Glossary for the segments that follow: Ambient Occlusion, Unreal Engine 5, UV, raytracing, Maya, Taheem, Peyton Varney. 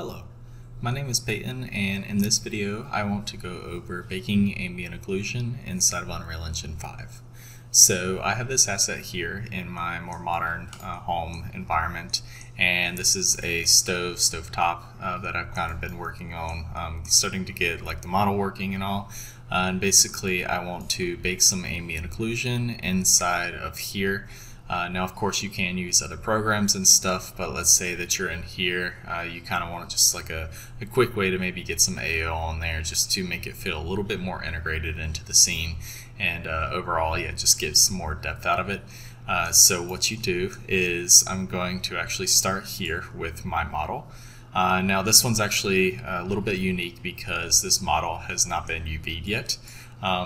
Hello, my name is Peyton, and in this video I want to go over baking ambient occlusion inside of Unreal Engine 5. So I have this asset here in my more modern home environment, and this is a stovetop that I've kind of been working on, starting to get like the model working and all. And basically I want to bake some ambient occlusion inside of here. Now, of course, you can use other programs and stuff, but let's say that you're in here, you kind of want just like a quick way to maybe get some AO on there just to make it feel a little bit more integrated into the scene and overall, yeah, just get some more depth out of it. So what you do is I'm going to actually start here with my model. Now, this one's actually a little bit unique because this model has not been UV'd yet.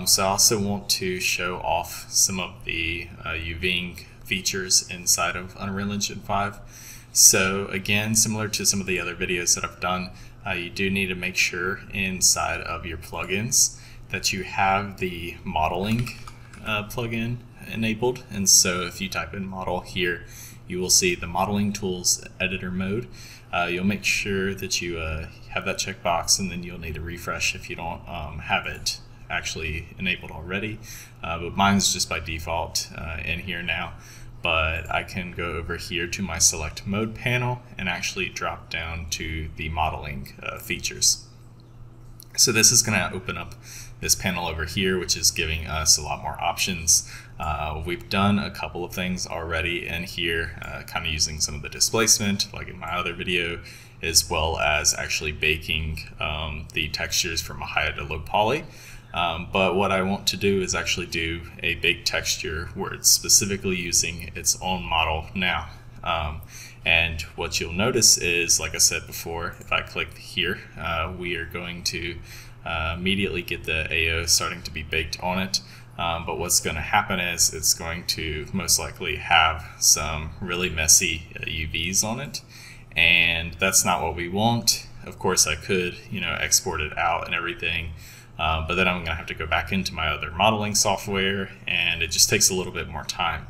So I also want to show off some of the UVing features inside of Unreal Engine 5. So again, similar to some of the other videos that I've done, you do need to make sure inside of your plugins that you have the modeling plugin enabled. And so if you type in model here, you will see the modeling tools editor mode. You'll make sure that you have that checkbox, and then you'll need to refresh if you don't have it actually enabled already, but mine's just by default in here now. But I can go over here to my select mode panel and actually drop down to the modeling features. So this is going to open up this panel over here, which is giving us a lot more options. We've done a couple of things already in here, kind of using some of the displacement like in my other video, as well as actually baking the textures from a high to low poly. But what I want to do is actually do a big texture where it's specifically using its own model now. And what you'll notice is, like I said before, if I click here, we are going to immediately get the AO starting to be baked on it. But what's going to happen is it's going to most likely have some really messy UVs on it. And that's not what we want. Of course, I could, you know, export it out and everything. But then I'm going to have to go back into my other modeling software, and it just takes a little bit more time.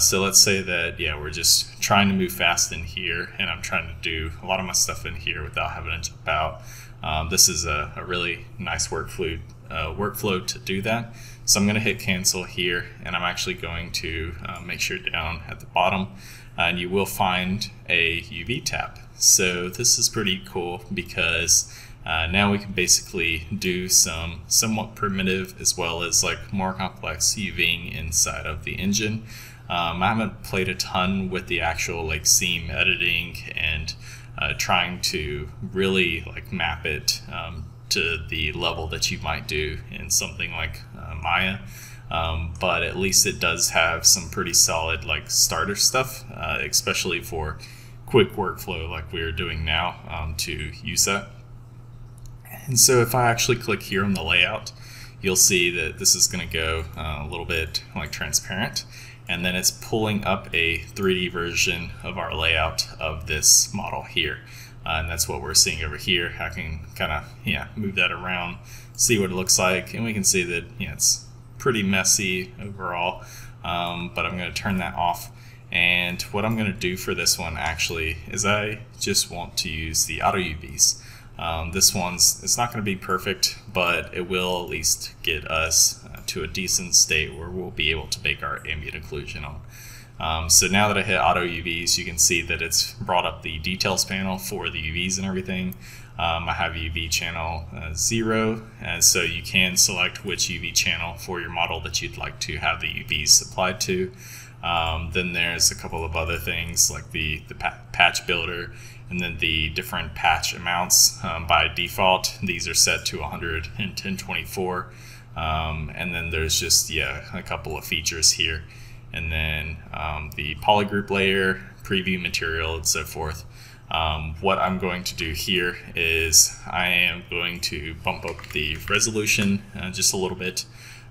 So let's say that, yeah, we're just trying to move fast in here, and I'm trying to do a lot of my stuff in here without having to jump out. This is a really nice workflow to do that. So I'm going to hit cancel here, and I'm actually going to make sure down at the bottom, and you will find a UV tab. So this is pretty cool because now we can basically do some somewhat primitive as well as like more complex UVing inside of the engine. I haven't played a ton with the actual like seam editing and trying to really like map it to the level that you might do in something like Maya. But at least it does have some pretty solid like starter stuff, especially for quick workflow like we're doing now to use that. And so if I actually click here on the layout, you'll see that this is going to go a little bit like transparent, and then it's pulling up a 3D version of our layout of this model here. And that's what we're seeing over here. I can kind of, yeah, move that around, see what it looks like, and we can see that, yeah, it's pretty messy overall, but I'm going to turn that off. And what I'm going to do for this one actually is I just want to use the auto UVs. This one's, it's not going to be perfect, but it will at least get us to a decent state where we'll be able to bake our ambient occlusion on. So now that I hit auto UVs, you can see that it's brought up the details panel for the UVs and everything. I have UV channel 0, and so you can select which UV channel for your model that you'd like to have the UVs applied to. Then there's a couple of other things like the patch builder, and then the different patch amounts. By default, these are set to 100 and 1024. And then there's just, yeah, a couple of features here. And then the polygroup layer, preview material, and so forth. What I'm going to do here is I am going to bump up the resolution just a little bit.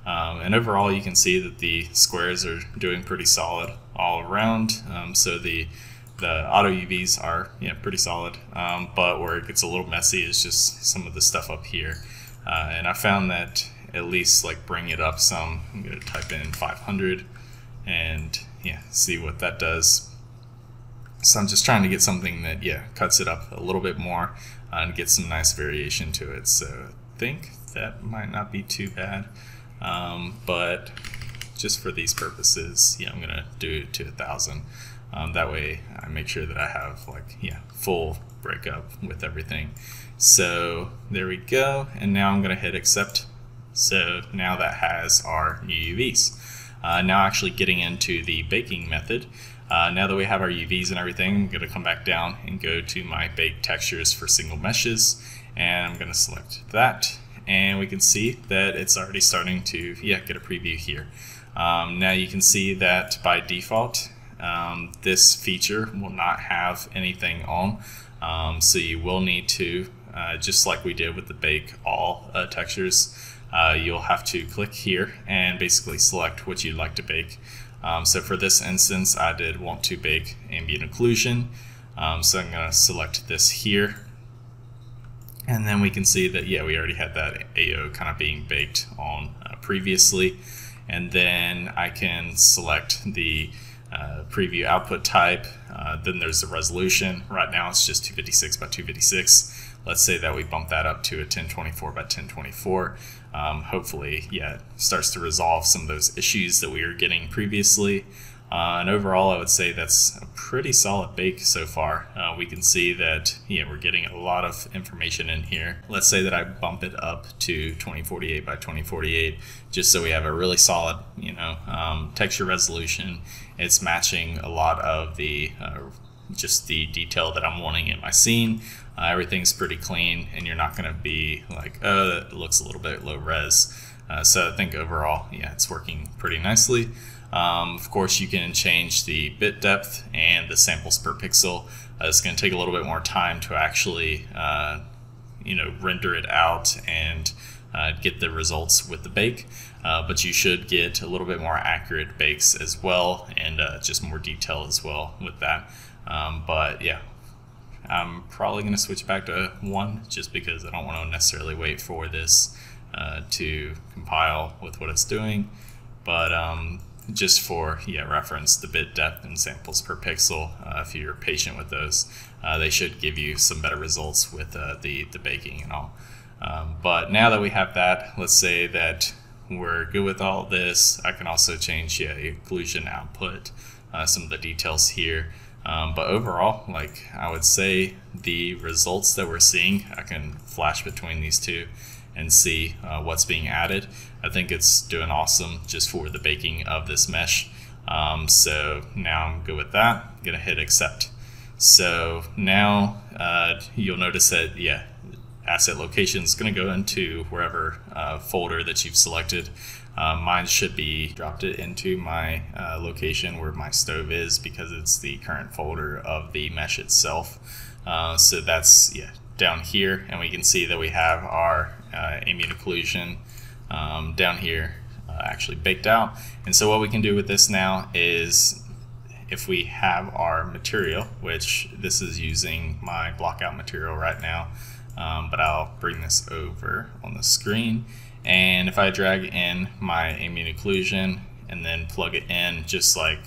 And overall, you can see that the squares are doing pretty solid all around. So the auto UVs are, yeah, pretty solid, but where it gets a little messy is just some of the stuff up here. And I found that at least like bring it up some. I'm going to type in 500 and, yeah, see what that does. So I'm just trying to get something that, yeah, cuts it up a little bit more and gets some nice variation to it. So I think that might not be too bad, but just for these purposes, yeah, I'm gonna do it to 1,000. That way I make sure that I have, like, yeah, full breakup with everything. So there we go. And now I'm gonna hit accept. So now that has our new UVs. Now actually getting into the baking method. Now that we have our UVs and everything, I'm going to come back down and go to my bake textures for single meshes, and I'm going to select that, and we can see that it's already starting to, yeah, get a preview here. Now you can see that by default, this feature will not have anything on, so you will need to, just like we did with the bake all textures, you'll have to click here and basically select what you'd like to bake. So for this instance, I did want to bake ambient occlusion. So I'm going to select this here. And then we can see that, yeah, we already had that AO kind of being baked on previously. And then I can select the preview output type. Then there's the resolution. Right now it's just 256 by 256. Let's say that we bump that up to a 1024 by 1024. Hopefully, yeah, it starts to resolve some of those issues that we were getting previously. And overall, I would say that's a pretty solid bake so far. We can see that, yeah, we're getting a lot of information in here. Let's say that I bump it up to 2048 by 2048, just so we have a really solid, you know, texture resolution. It's matching a lot of the just the detail that I'm wanting in my scene. Everything's pretty clean, and you're not going to be like, oh, that looks a little bit low res. So I think overall, yeah, it's working pretty nicely. Of course, you can change the bit depth and the samples per pixel. It's going to take a little bit more time to actually, you know, render it out and get the results with the bake, but you should get a little bit more accurate bakes as well, and just more detail as well with that. But yeah, I'm probably going to switch back to 1 just because I don't want to necessarily wait for this to compile with what it's doing. But just for, yeah, reference, the bit depth and samples per pixel, if you're patient with those, they should give you some better results with the baking and all. But now that we have that, let's say that we're good with all this. I can also change, yeah, occlusion output, some of the details here. But overall, like, I would say the results that we're seeing, I can flash between these two and see what's being added. I think it's doing awesome just for the baking of this mesh. So now I'm good with that. I'm gonna hit accept. So now you'll notice that, yeah, asset location is going to go into wherever folder that you've selected. Mine should be dropped it into my location where my stove is, because it's the current folder of the mesh itself. So that's, yeah, down here, and we can see that we have our ambient occlusion down here actually baked out. And so what we can do with this now is, if we have our material, which this is using my blockout material right now, but I'll bring this over on the screen, and if I drag in my ambient occlusion and then plug it in, just like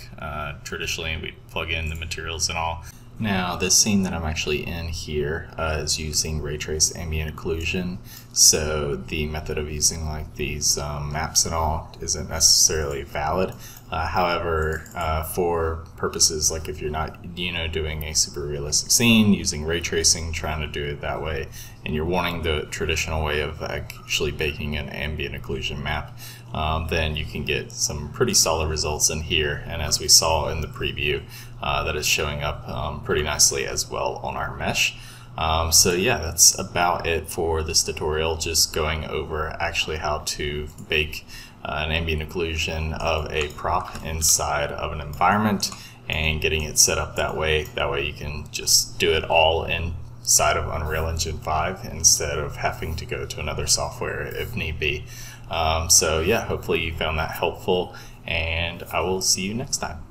traditionally we plug in the materials and all. Now this scene that I'm actually in here is using ray trace ambient occlusion, so the method of using like these maps and all isn't necessarily valid. However, for purposes like if you're not, you know, doing a super realistic scene using ray tracing, trying to do it that way, and you're wanting the traditional way of actually baking an ambient occlusion map, then you can get some pretty solid results in here. And as we saw in the preview, that is showing up pretty nicely as well on our mesh. So yeah, that's about it for this tutorial, just going over actually how to bake an ambient occlusion of a prop inside of an environment and getting it set up that way. That way you can just do it all inside of Unreal Engine 5 instead of having to go to another software if need be. So yeah, hopefully you found that helpful, and I will see you next time.